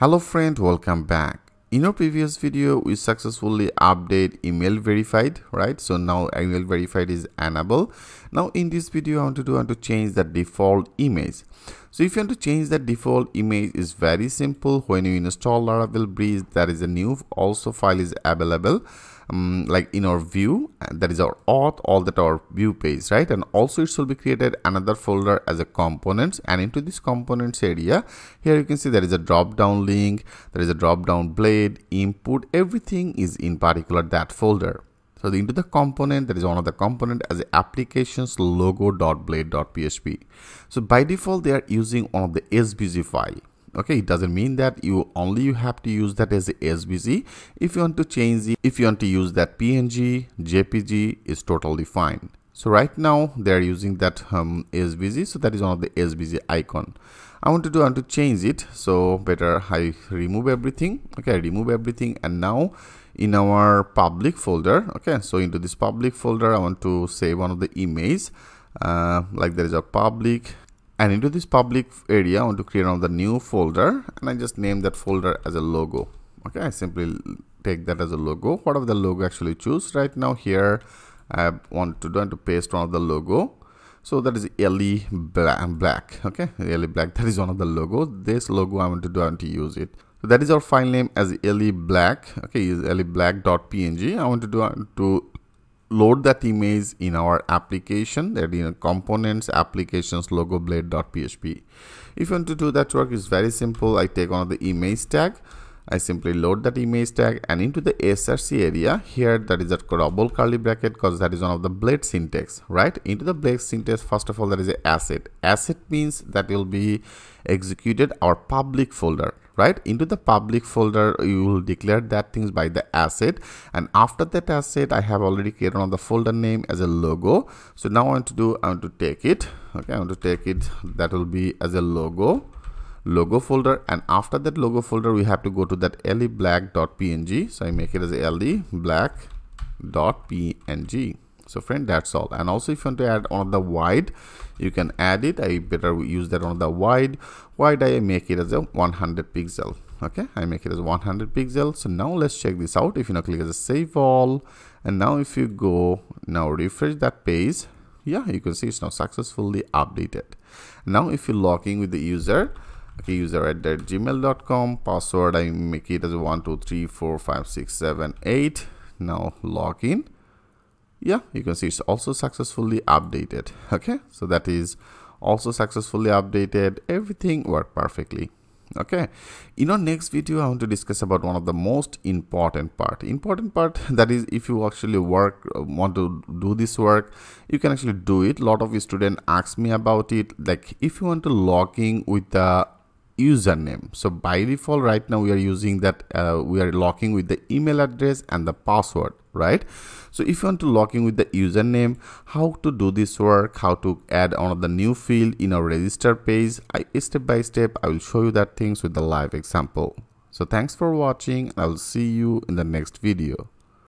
Hello friend, welcome back. In our previous video, we successfully update email verified, right? So now email verified is enabled. Now in this video, I want to change the default image. So if you want to change the default image, is very simple. When you install Laravel Breeze, that is a new also file is available. Like in our view, that is our auth, all that our view page, right? And also it should be created another folder as a components, and into this components area here you can see there is a drop down link, there is a drop down blade, input, everything is in particular that folder. So into the component, there is one of the component as applications logo.blade.php. So by default they are using one of the SVG file. Okay, it doesn't mean that you have to use that as a SVG. If you want to change it, if you want to use that PNG, JPG is totally fine. So right now they are using that SVG, so that is one of the SVG icon. I want to change it, so better I remove everything. Okay, I remove everything, and now in our public folder, okay, so into this public folder I want to save one of the images, like there is a public. And into this public area, I want to create another new folder, and I just name that folder as a logo. Okay, I simply take that as a logo. Whatever the logo actually choose. Right now here, I want to do and to paste one of the logo. So that is LE Black. Okay, LE Black. That is one of the logos. This logo I want to use it. So that is our file name as LE Black. Okay, is LE Black.png. I want to load that image in our application, that in components applications logo blade.php. If you want to do that work, it's very simple. I take one of the image tag, I simply load that image tag, and into the src area here, that is a double curly bracket, because that is one of the blade syntax, right? Into the blade syntax, first of all, there is a asset means that will be executed our public folder, right? Into the public folder you will declare that things by the asset, and after that asset I have already created on the folder name as a logo. So now I want to take it, okay, I want to take it, that will be as a logo folder, and after that logo folder we have to go to that le black.png. So I make it as le black.png. So friend, that's all. And also if you want to add on the wide, you can add it. I better use that on the wide. I make it as a 100 pixel. Okay, I make it as 100 pixel. So now let's check this out. If you now click as a save all, and now if you go now refresh that page, yeah, you can see it's now successfully updated. Now if you log in with the user, okay, user@gmail.com, password I make it as 12345678. Now log in. Yeah, you can see it's also successfully updated. Okay, so that is also successfully updated. Everything worked perfectly. Okay, in our next video I want to discuss about one of the most important part, that is if you actually want to do this work, you can actually do it. Lot of students ask me about it, like if you want to log in with the username. So by default right now we are using that we are logging with the email address and the password, right? So if you want to log in with the username, how to do this work, how to add one of the new field in our register page, step by step I will show you that things with the live example. So thanks for watching. I will see you in the next video.